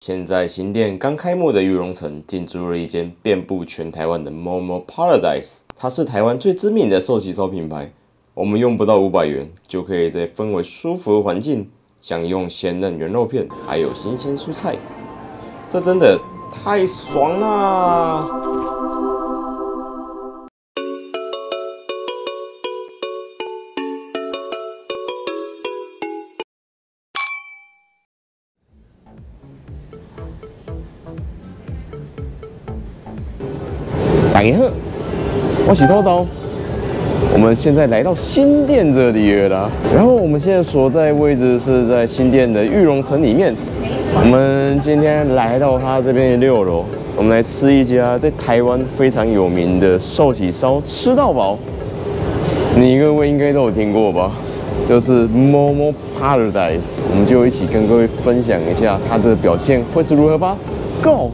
现在新店刚开幕的裕隆城进驻了一间遍布全台湾的 MO-MO-PARADISE， 它是台湾最知名的寿喜烧品牌。我们用不到500元就可以在氛围舒服的环境，享用鲜嫩原肉片，还有新鲜蔬菜，这真的太爽啦！ 大家好，我是豆豆。我们现在来到新店这里了啦。然后我们现在所在位置是在新店的裕隆城里面。我们今天来到它这边的6楼，我们来吃一家在台湾非常有名的寿喜烧，吃到饱。你各位应该都有听过吧？就是 MO-MO-PARADISE。我们就一起跟各位分享一下它的表现会是如何吧。Go！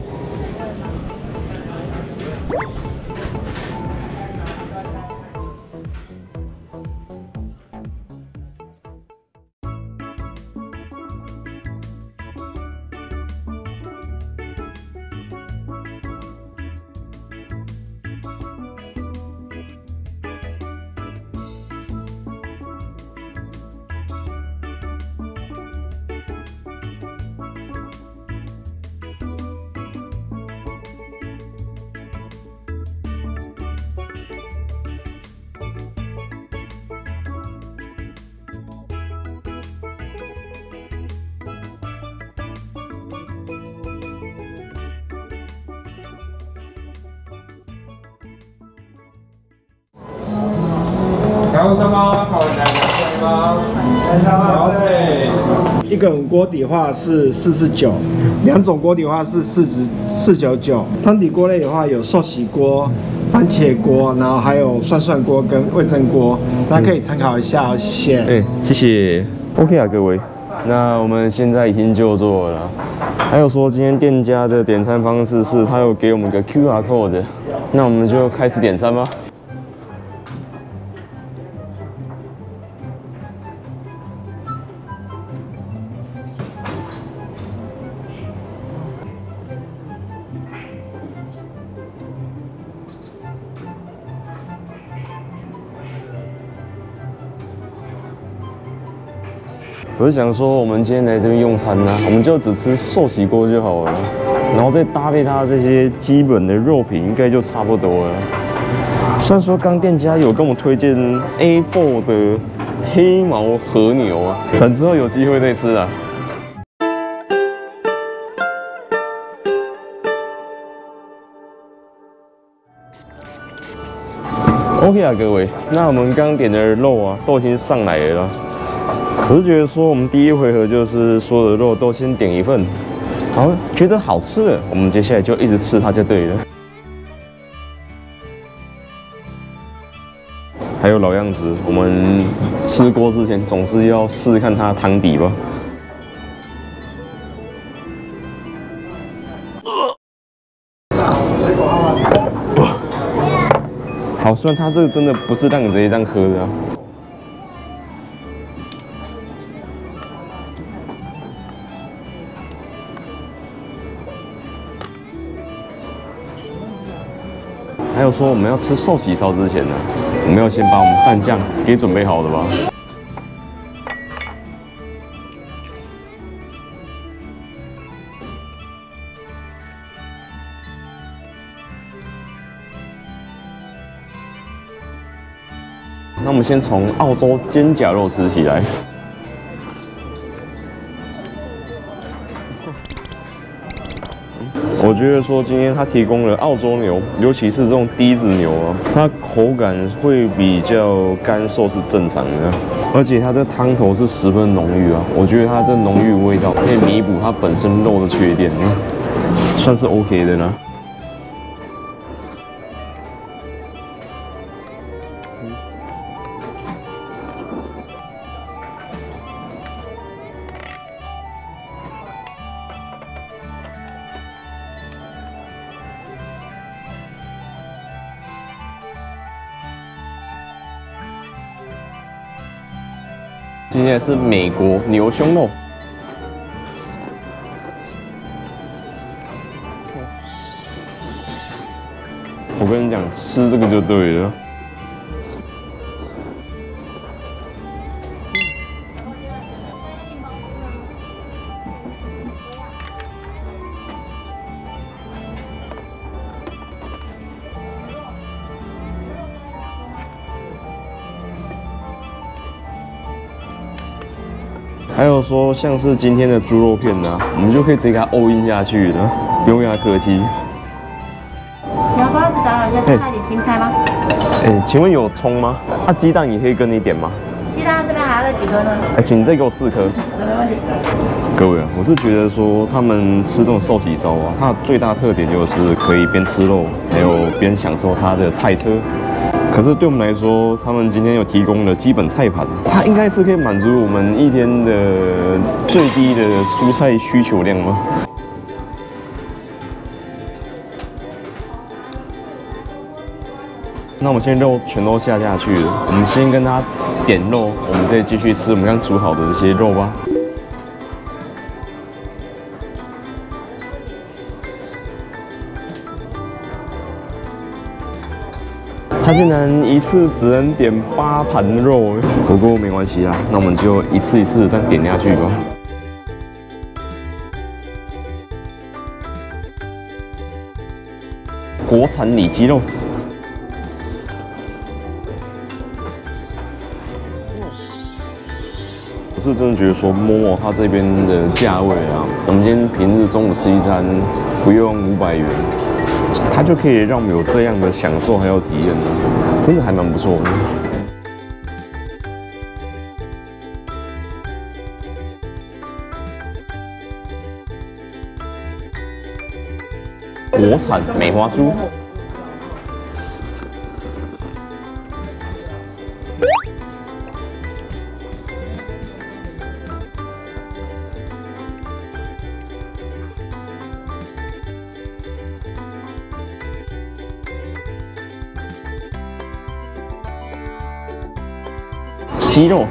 一种锅底的话是449，两种锅底的话是499。汤底锅类的话有寿喜锅、番茄锅，然后还有涮涮锅跟味噌锅，大家可以参考一下哦。谢谢。谢谢。OK 啊，各位，那我们现在已经就座了。还有说今天店家的点餐方式是他有给我们个 QR code， 那我们就开始点餐吧。 我就想说，我们今天来这边用餐呢、我们就只吃寿喜锅就好了，然后再搭配它这些基本的肉品，应该就差不多了。虽然说刚店家有跟我推荐 A4 的黑毛和牛啊，等之后有机会再吃啊。 OK 啊，各位，那我们刚点的肉啊，都已经上来了。 我是觉得说，我们第一回合就是所有的肉都先点一份，然后觉得好吃的，我们接下来就一直吃它就对了。还有老样子，我们吃锅之前总是要试试看它的汤底吧。 好，虽然它这个真的不是让你直接这样喝的、啊。还有说我们要吃寿喜烧之前呢，我们要先把我们蛋酱给准备好了吧？那我们先从澳洲肩胛肉吃起来。我觉得说今天它提供了澳洲牛，尤其是这种低脂牛啊，它口感会比较干瘦是正常的，而且它这汤头是十分浓郁啊，我觉得它这浓郁味道可以弥补它本身肉的缺点，算是 OK 的呢。 今天是美国牛胸肉，我跟你讲，吃这个就对了。还有说像是今天的猪肉片呢、啊，我们就可以直接给它欧印下去的，不用给它客气。 再加一点青菜吗？请问有葱吗？啊，鸡蛋也可以跟你点吗？鸡蛋这边还要几颗呢？请再给我4颗。没问题。各位啊，我是觉得说他们吃这种寿喜烧啊，它的最大特点就是可以边吃肉，还有边享受它的菜车。可是对我们来说，他们今天有提供的基本菜盘，它应该是可以满足我们一天的最低的蔬菜需求量吗？ 那我们现在肉全都下下去了，我们先跟它点肉，我们再继续吃我们刚煮好的这些肉吧。它竟然一次只能点8盘肉，不过没关系啦，那我们就一次一次这样点下去吧。 国产里脊肉。 是真的觉得说MO-MO它这边的价位啊，我们今天平日中午吃一餐不用500元，它就可以让我们有这样的享受还有体验了，真的还蛮不错的。国产梅花猪。 鸡肉，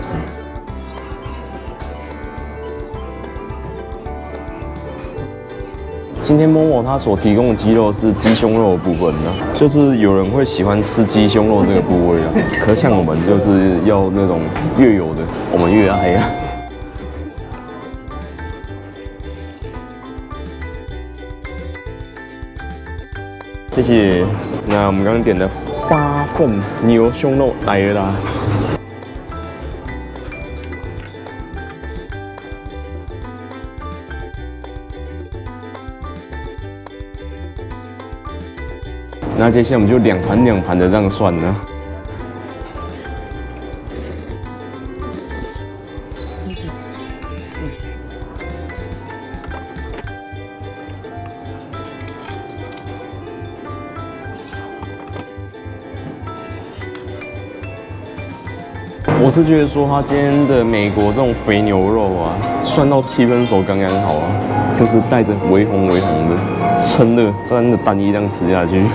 今天MO-MO它所提供的鸡肉是鸡胸肉的部分呢，就是有人会喜欢吃鸡胸肉这个部位啊，可像我们就是要那种越有的，我们越爱啊。 谢谢。那我们刚刚点的8份牛胸肉来了啦。那接下来我们就2盘2盘的这样算了。我是觉得说，他今天的美国这种肥牛肉啊，涮到7分熟刚刚好啊，就是带着微红的，趁热沾着蛋液这样吃下去。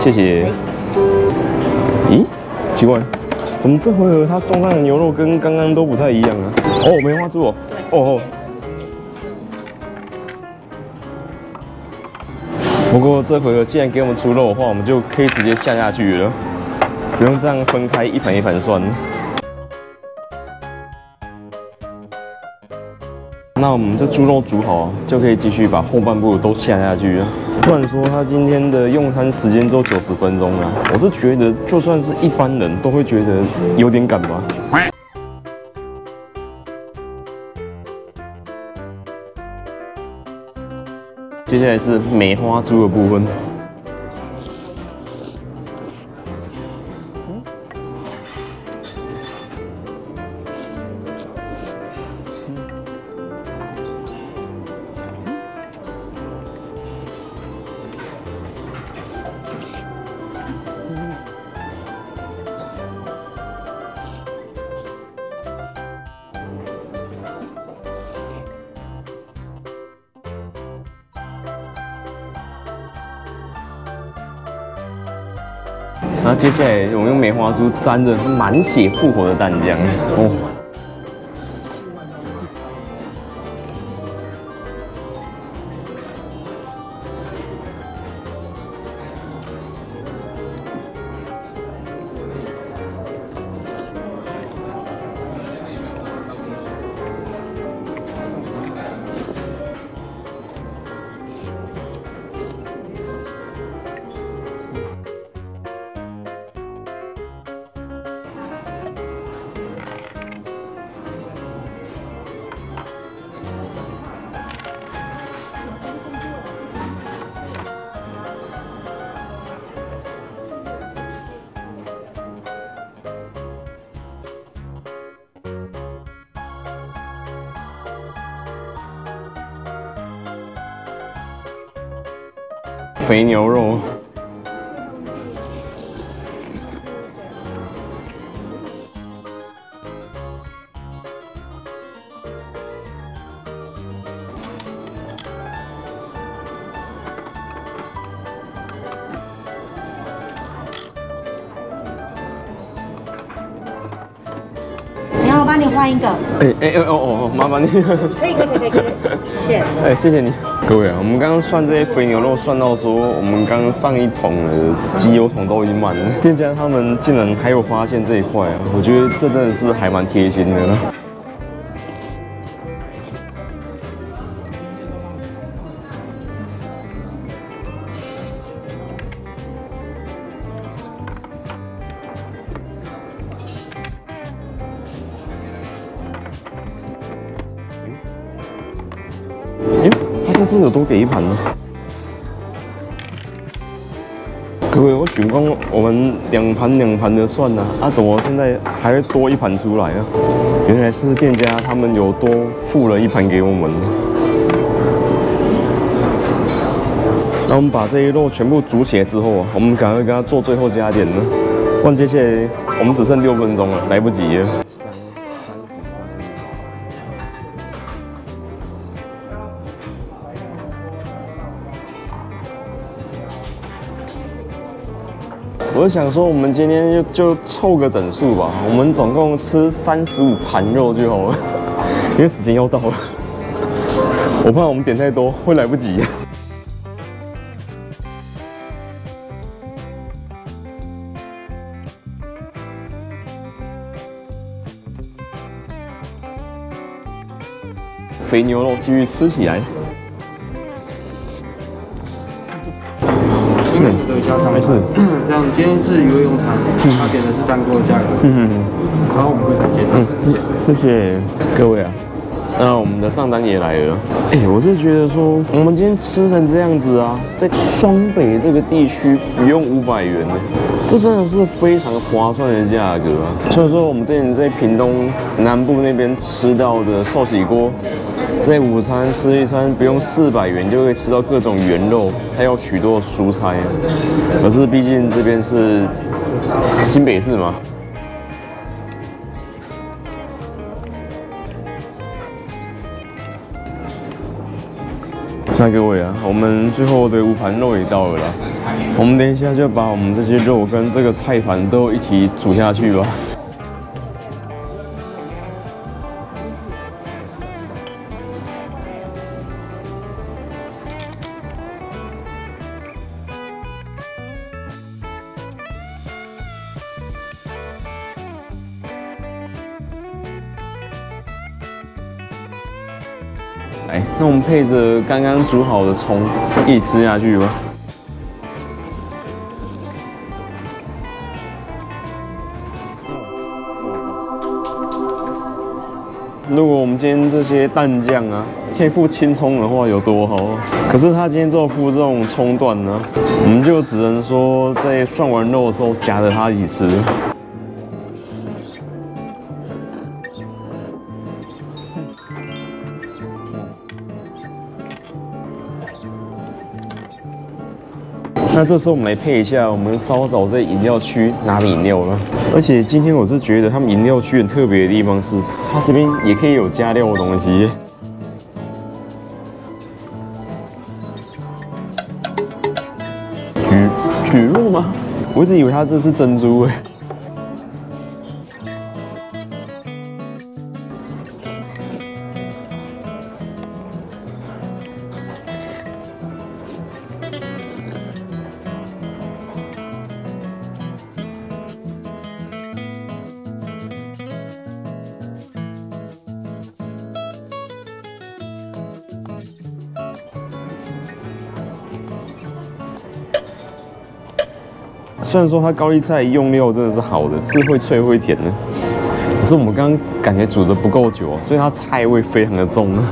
谢谢。咦，奇怪，怎么这回合他送上的牛肉跟刚刚都不太一样啊？哦，梅花猪哦。哦哦。不过这回合既然给我们出肉的话，我们就可以直接下下去了，不用这样分开1盘1盘算。那我们这猪肉煮好，就可以继续把后半部都下下去了。不然说他今天的用餐时间只有90分钟啊，我是觉得就算是一般人都会觉得有点赶吧。 接下来是梅花猪的部分，然后接下来我们用梅花猪沾着满血复活的蛋浆，哦，肥牛肉。 帮你换一个。麻烦你。可以，谢谢。谢谢你，各位啊，我们刚刚算这些肥牛肉，算到说我们刚刚上一桶的鸡油桶都已经满了，店家他们竟然还有发现这一块啊，我觉得这真的是还蛮贴心的。 他真的有多给一盘呢？各位，我想讲，我们两盘的算了，怎么现在还会多一盘出来啊？原来是店家他们有多付了一盘给我们。那我们把这些肉全部煮起来之后啊，我们赶快给它做最后加点了。不然接下来我们只剩6分钟了，来不及了。 我就想说，我们今天就凑个整数吧。我们总共吃35盘肉就好了，因为时间要到了，我怕我们点太多会来不及。肥牛肉继续吃起来。 没事，这样今天是鱼味用餐，他点的是蛋糕的价格，然后我们会很简单。谢谢各位啊，那我们的账单也来了。我是觉得说，我们今天吃成这样子啊，在双北这个地区不用500元，这真的是非常划算的价格啊。所以说，我们之前在屏东南部那边吃到的寿喜锅。 在午餐吃一餐，不用400元就可以吃到各种原肉，还有许多蔬菜。可是毕竟这边是新北市嘛。 那各位啊，我们最后的5盘肉也到了啦，我们等一下就把我们这些肉跟这个菜盘都一起煮下去吧。来，那我们配着刚刚煮好的葱一起吃下去吧。如果我们今天这些蛋酱啊，可以附青葱的话，有多好啊！可是他今天只有附这种葱段呢、啊，我们就只能说在涮完肉的时候夹着它一起吃。 那这时候我们来配一下，我们稍早在饮料区拿的饮料了。而且今天我是觉得他们饮料区很特别的地方是，它这边也可以有加料的东西。鱼肉吗？我一直以为它这是珍珠哎。虽然说它高丽菜用料真的是好的，是会脆会甜的，可是我们刚刚感觉煮的不够久，所以它菜味非常的重啊。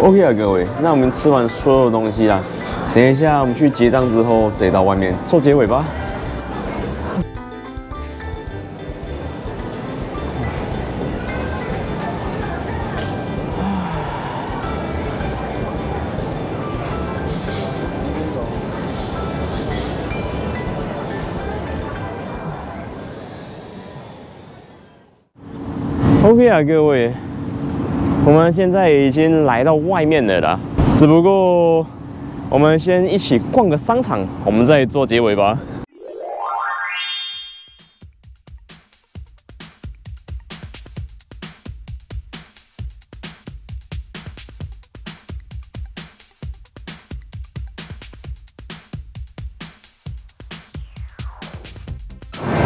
OK 啊，各位，那我们吃完所有东西啦，等一下我们去结账之后，直接到外面做结尾吧。 OK 啊，各位，我们现在已经来到外面了啦，只不过我们先一起逛个商场，我们再做结尾吧。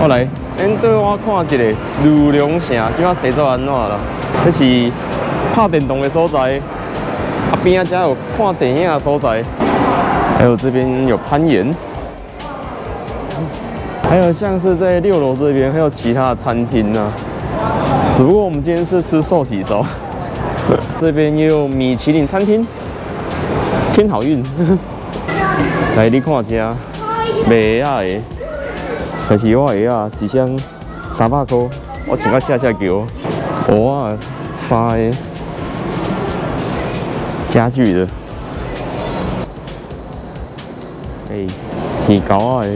我来。 因对我看一个吕龙城，即摆洗做安怎啦？这是拍电动的所在，啊边啊遮有看电影的所在，还有这边有攀岩，还有像是在6楼这边还有其他的餐厅啊。只不过我们今天是吃寿喜烧，这边也有米其林餐厅，天好运。来你看遮，袂啊个。 但是我鞋啊，一双300块，我穿到下下球。我啊，三个家具的，哎，耳胶啊的，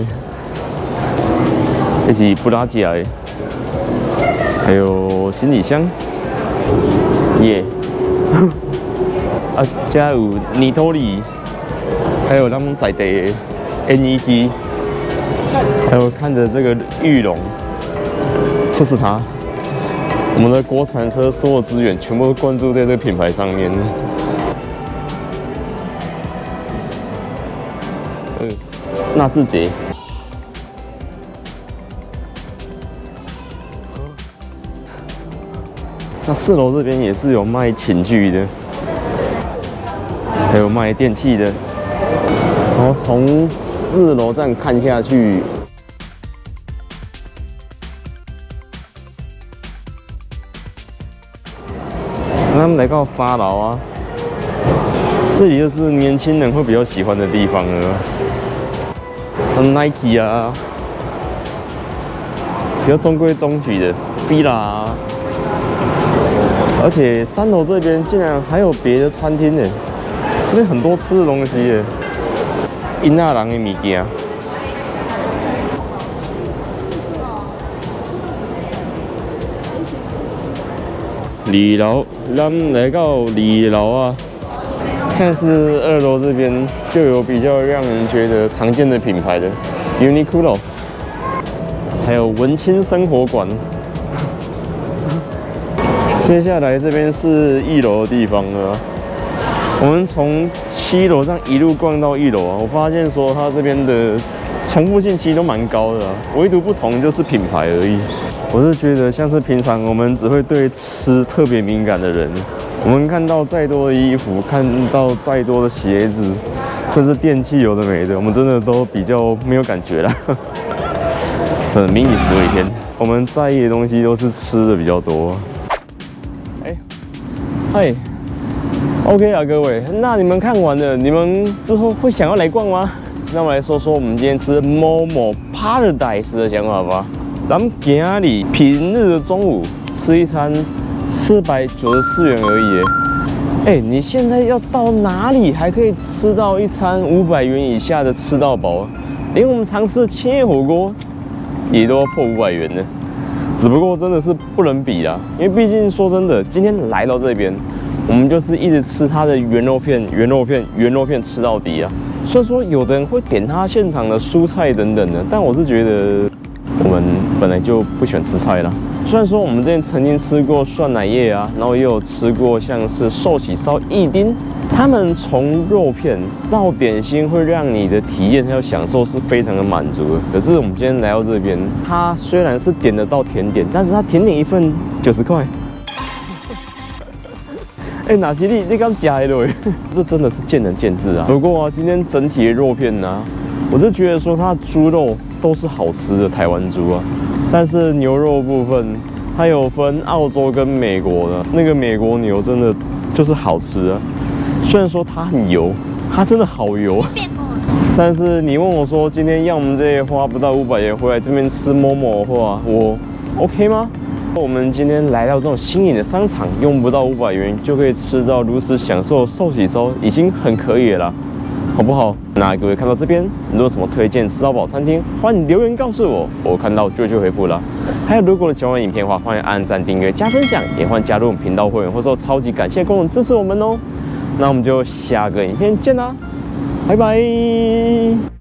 这是布拉吉的，还有行李箱，耶、yeah. 啊，加有泥土里，还有咱们在地的 Nike。 还有看着这个玉龙，就是它。我们的国产车所有资源全部都灌注在这个品牌上面。纳智捷。那4楼这边也是有卖寝具的，还有卖电器的。然后从 4楼站看下去，那么来到8楼啊，这里就是年轻人会比较喜欢的地方了。Nike 啊，比较中规中矩的 ，Fila 啊，而且3楼这边竟然还有别的餐厅呢，这边很多吃的东西耶。 因那人的物件，2楼，咱来到2楼啊。像是2楼这边就有比较让人觉得常见的品牌的 Uniqlo， 还有文青生活馆。接下来这边是1楼的地方了。我们从7楼这样一路逛到1楼啊，我发现说它这边的重复性其实都蛮高的啊，唯独不同就是品牌而已。我是觉得像是平常我们只会对吃特别敏感的人，我们看到再多的衣服，看到再多的鞋子，甚至电器有的没的，我们真的都比较没有感觉啦。民以食为天，我们在意的东西都是吃的比较多。嗨 ，OK 啊，各位，那你们看完了，你们之后会想要来逛吗？那我们来说说我们今天吃 MO-MO-PARADISE 的想法吧。咱们今天平日的中午吃一餐494元而已。你现在要到哪里还可以吃到一餐500元以下的吃到饱？连我们常吃的千叶火锅也都要破500元了。 只不过真的是不能比啦，因为毕竟说真的，今天来到这边，我们就是一直吃它的原肉片吃到底啊。虽然说有的人会点它现场的蔬菜等等的，但我是觉得我们本来就不喜欢吃菜啦。虽然说我们之前曾经吃过蒜奶叶啊，然后也有吃过像是寿喜烧、一丁，他们从肉片到点心会让你的体验还有享受是非常的满足的。可是我们今天来到这边，它虽然是点得到甜点，但是它甜点一份90块。哪吉利你刚加一堆，这真的是见仁见智啊。不过啊，今天整体的肉片呢、我就觉得说它的猪肉都是好吃的台湾猪啊。 但是牛肉部分，它有分澳洲跟美国的，那个美国牛真的就是好吃啊。虽然说它很油，它真的好油。但是你问我说今天要我们这些花不到500元回来这边吃 MO-MO 的话，我 OK 吗？我们今天来到这种新颖的商场，用不到500元就可以吃到如此享受寿喜烧，已经很可以了啦，好不好？ 那各位看到这边，如果有什么推荐吃到饱餐厅，欢迎留言告诉我，我看到就去回复了。还有，如果你喜欢影片的话，欢迎按赞、订阅、加分享，也欢迎加入我们频道会员，或者说超级感谢功能支持我们哦。那我们就下个影片见啦，拜拜。